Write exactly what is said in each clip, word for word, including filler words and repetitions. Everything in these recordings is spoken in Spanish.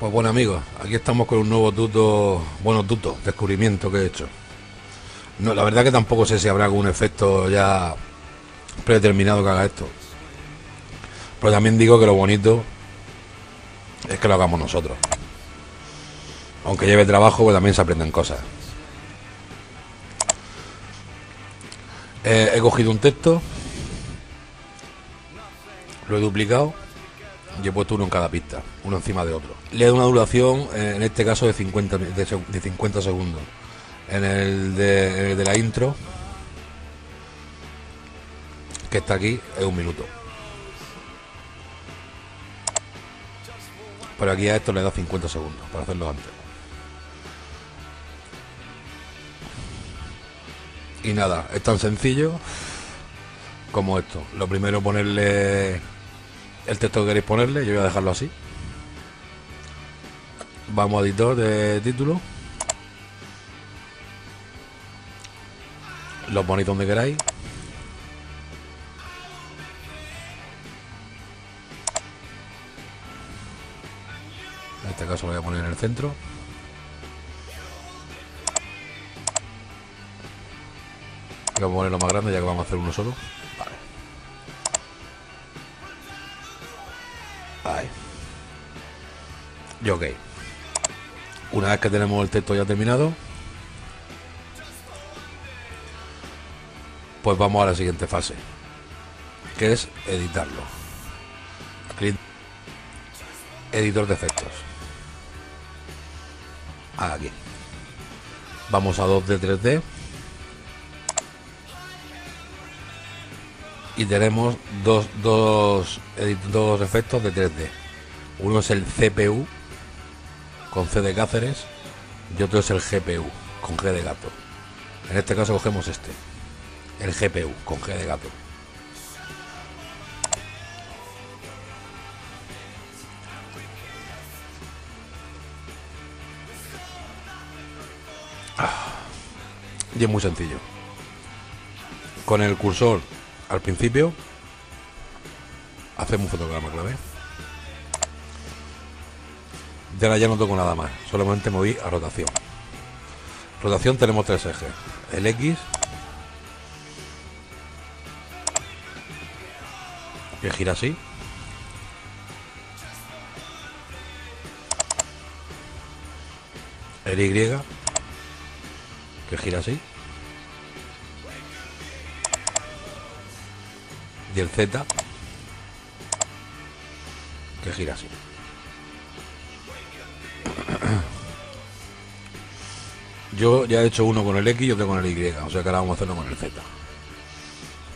Pues bueno amigos, aquí estamos con un nuevo tuto, buenos tutos, descubrimiento que he hecho. No, la verdad que tampoco sé si habrá algún efecto ya predeterminado que haga esto. Pero también digo que lo bonito es que lo hagamos nosotros. Aunque lleve trabajo, pues también se aprenden cosas. Eh, he cogido un texto, lo he duplicado y he puesto uno en cada pista, uno encima de otro. Le he dado una duración, en este caso, de cincuenta, de, de cincuenta segundos. En el de, en el de la intro, que está aquí, es un minuto. Pero aquí a esto le da cincuenta segundos para hacerlo antes. Y nada, es tan sencillo como esto. Lo primero, ponerle el texto que queréis ponerle. Yo voy a dejarlo así. Vamos a editor de título. Lo ponéis donde queráis. En este caso lo voy a poner en el centro. Vamos a ponerlo más grande ya que vamos a hacer uno solo. Vale. Ahí. Y ok. Una vez que tenemos el texto ya terminado, pues vamos a la siguiente fase, que es editarlo. Clic. Editor de efectos. Aquí. Vamos a dos D, tres D. Y tenemos dos, dos, dos efectos de tres D. Uno es el C P U, con C de Cáceres, y otro es el G P U, con G de gato. En este caso cogemos este. El G P U con G de gato. Ah, y es muy sencillo. Con el cursor al principio hacemos un fotograma clave. De ahora ya no toco nada más, solamente moví a rotación. Rotación tenemos tres ejes: el X, que gira así, el Y, que gira así, y el Z, que gira así. Yo ya he hecho uno con el X y otro con el Y, o sea que ahora vamos a hacerlo con el Z,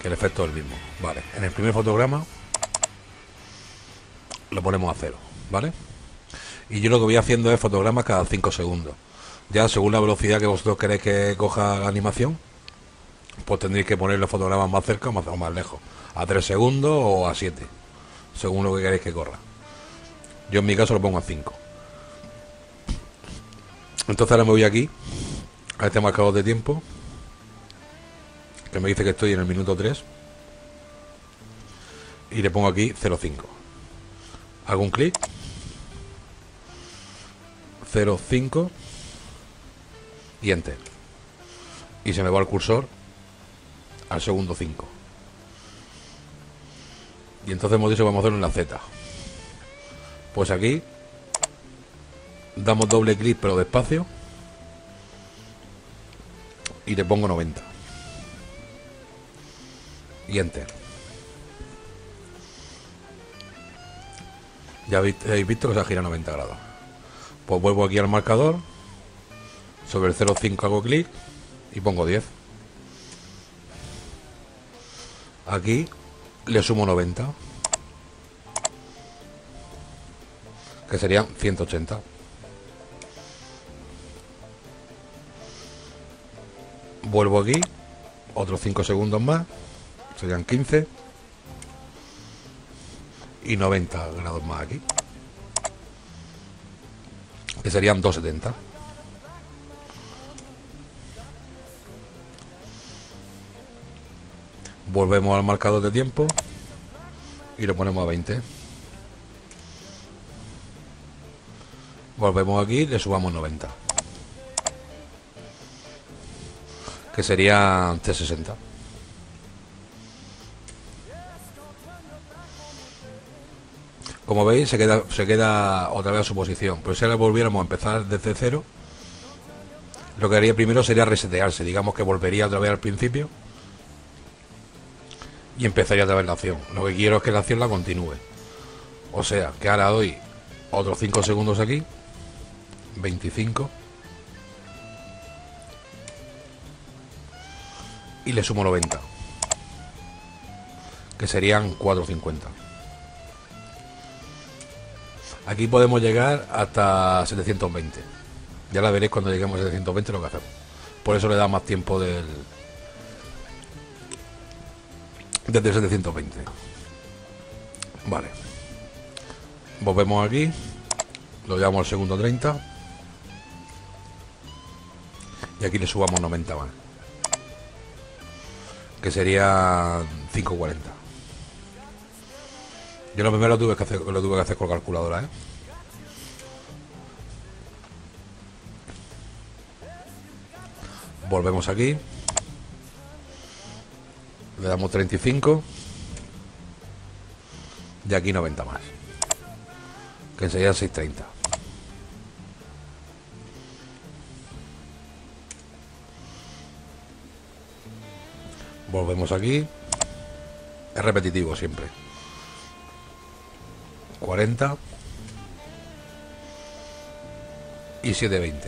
que el efecto es el mismo. Vale, en el primer fotograma lo ponemos a cero, ¿vale? Y yo lo que voy haciendo es fotogramas cada cinco segundos. Ya según la velocidad que vosotros queréis que coja la animación, pues tendréis que poner los fotogramas más cerca o más, o más lejos, a tres segundos o a siete, según lo que queréis que corra. Yo en mi caso lo pongo a cinco. Entonces ahora me voy aquí, a este marcador de tiempo, que me dice que estoy en el minuto tres, y le pongo aquí cero cinco. Hago un clic, cero cinco y enter, y se me va el cursor al segundo cinco. Y entonces hemos dicho que vamos a hacerlo en la Z. Pues aquí damos doble clic pero despacio y le pongo noventa y enter. Ya habéis visto que se ha girado noventa grados. Pues vuelvo aquí al marcador, sobre el cero cinco hago clic y pongo diez. Aquí le sumo noventa, que serían ciento ochenta. Vuelvo aquí, otros cinco segundos más, serían quince y noventa grados más aquí, que serían doscientos setenta. Volvemos al marcador de tiempo y lo ponemos a veinte volvemos aquí y le subamos noventa, que sería T sesenta. Como veis, se queda, se queda otra vez a su posición, pero si ahora volviéramos a empezar desde cero, lo que haría primero sería resetearse, digamos que volvería otra vez al principio y empezaría otra vez la acción. Lo que quiero es que la acción la continúe, o sea, que ahora doy otros cinco segundos aquí, veinticinco, y le sumo noventa, que serían cuatro cincuenta. Aquí podemos llegar hasta setecientos veinte. Ya la veréis cuando lleguemos a setecientos veinte lo que hacemos. Por eso le da más tiempo del... desde setecientos veinte. Vale. Volvemos aquí. Lo llevamos al segundo treinta. Y aquí le subamos noventa más. Que sería cinco cuarenta. Yo lo primero lo tuve que hacer, lo tuve que hacer con calculadora, ¿eh? Volvemos aquí. Le damos treinta y cinco. Y aquí noventa más. Que serían seiscientos treinta. Volvemos aquí. Es repetitivo siempre. cuarenta y setecientos veinte.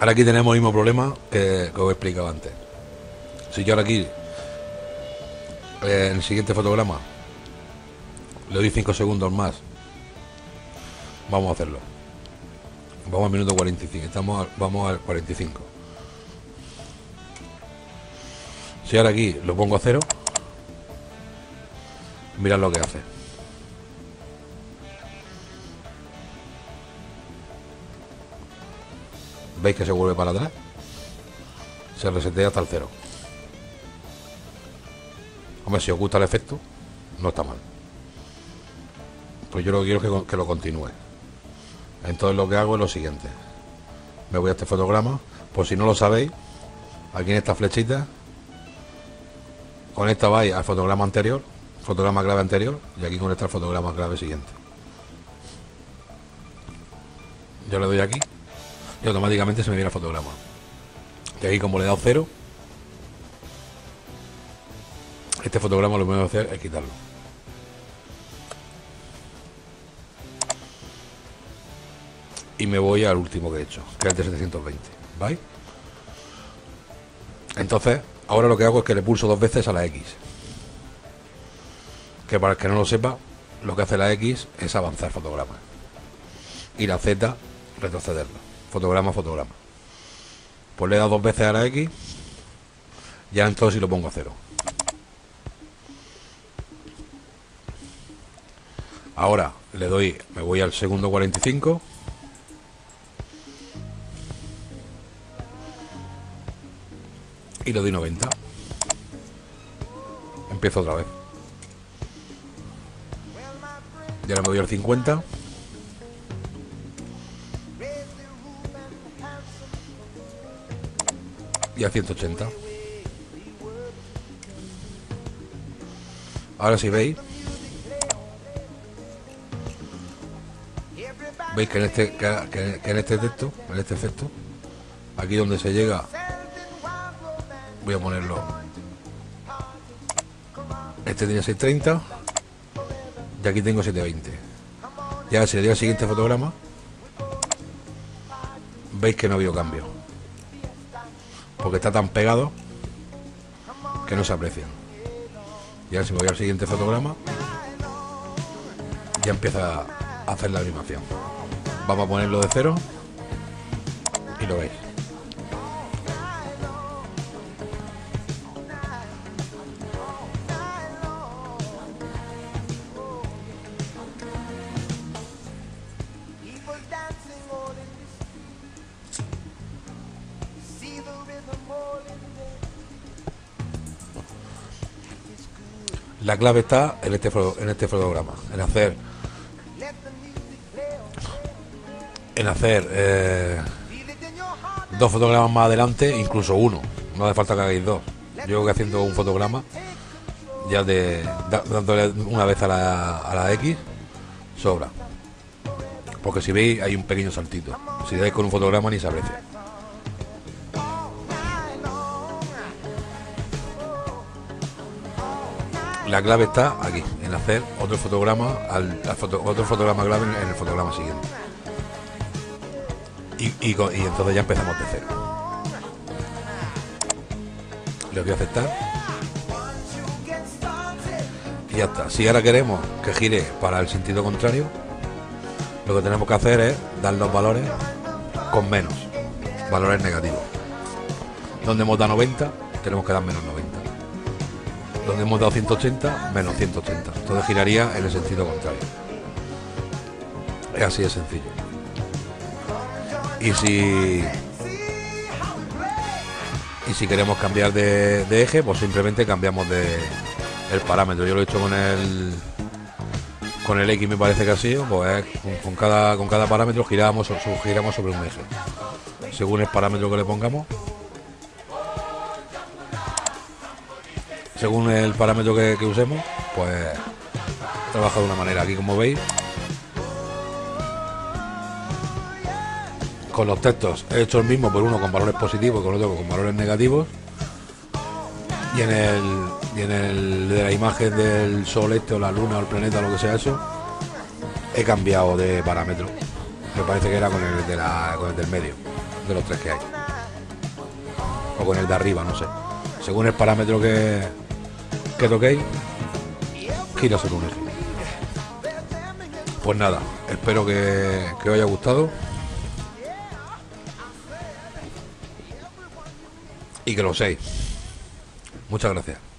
Ahora aquí tenemos el mismo problema que, que os he explicado antes. Si yo ahora aquí, en el siguiente fotograma, le doy cinco segundos más, vamos a hacerlo. Vamos al minuto cuarenta y cinco, estamos al, vamos al cuarenta y cinco. Si ahora aquí lo pongo a cero, mirad lo que hace. ¿Veis que se vuelve para atrás? Se resetea hasta el cero. Hombre, si os gusta el efecto, no está mal. Pues yo lo que quiero es que, que lo continúe. Entonces lo que hago es lo siguiente. Me voy a este fotograma. Por si no lo sabéis, aquí en esta flechita, con esta vais al fotograma anterior, fotograma clave anterior, y aquí conecta el fotograma clave siguiente. Yo le doy aquí y automáticamente se me viene el fotograma. Y aquí, como le he dado cero, este fotograma lo que voy a hacer es quitarlo. Y me voy al último que he hecho, que es el de setecientos veinte. ¿Vais? Entonces, ahora lo que hago es que le pulso dos veces a la X. Que para el que no lo sepa, lo que hace la X es avanzar fotogramas. Y la Z, retrocederla. Fotograma a fotograma. Pues le he dado dos veces a la X. Ya entonces si lo pongo a cero. Ahora le doy, me voy al segundo cuarenta y cinco. Y le doy noventa. Empiezo otra vez. Y ahora me doy al cincuenta. Y al ciento ochenta. Ahora si veis, veis que en este, que, que en este texto, en este efecto, aquí donde se llega, voy a ponerlo. Este tiene seiscientos treinta y aquí tengo setecientos veinte. Ya si le doy al siguiente fotograma, veis que no ha habido cambio, porque está tan pegado que no se aprecian. Y ahora si me voy al siguiente fotograma, ya empieza a hacer la animación. Vamos a ponerlo de cero y lo veis. La clave está en este, en este fotograma, en hacer, en hacer eh, dos fotogramas más adelante, incluso uno. No hace falta que hagáis dos. Yo creo que haciendo un fotograma, ya de dándole una vez a la, a la X, sobra. Porque si veis hay un pequeño saltito. Si dais con un fotograma ni se aprecia. La clave está aquí, en hacer otro fotograma, al, al foto, otro fotograma clave en el fotograma siguiente. Y, y, y entonces ya empezamos de cero. Le voy a aceptar. Y ya está. Si ahora queremos que gire para el sentido contrario, lo que tenemos que hacer es dar los valores con menos, valores negativos. Donde hemos dado noventa, tenemos que dar menos noventa. Donde hemos dado ciento ochenta, menos ciento ochenta. Entonces giraría en el sentido contrario. Es así de sencillo. Y si y si queremos cambiar de, de eje, pues simplemente cambiamos de el parámetro. Yo lo he hecho con el con el X, me parece que ha sido, pues eh, con, con cada con cada parámetro giramos giramos sobre un eje. Según el parámetro que le pongamos. Según el parámetro que, que usemos, pues trabaja de una manera. Aquí, como veis, con los textos he hecho el mismo, por uno con valores positivos y con otro con valores negativos. Y en el, y en el de la imagen del sol este o la luna o el planeta, lo que sea eso, he cambiado de parámetro. Me parece que era con el, de la, con el del medio, de los tres que hay. O con el de arriba, no sé. Según el parámetro que... que toquéis, gira sobre un eje. Pues nada, espero que, que os haya gustado y que lo uséis. Muchas gracias.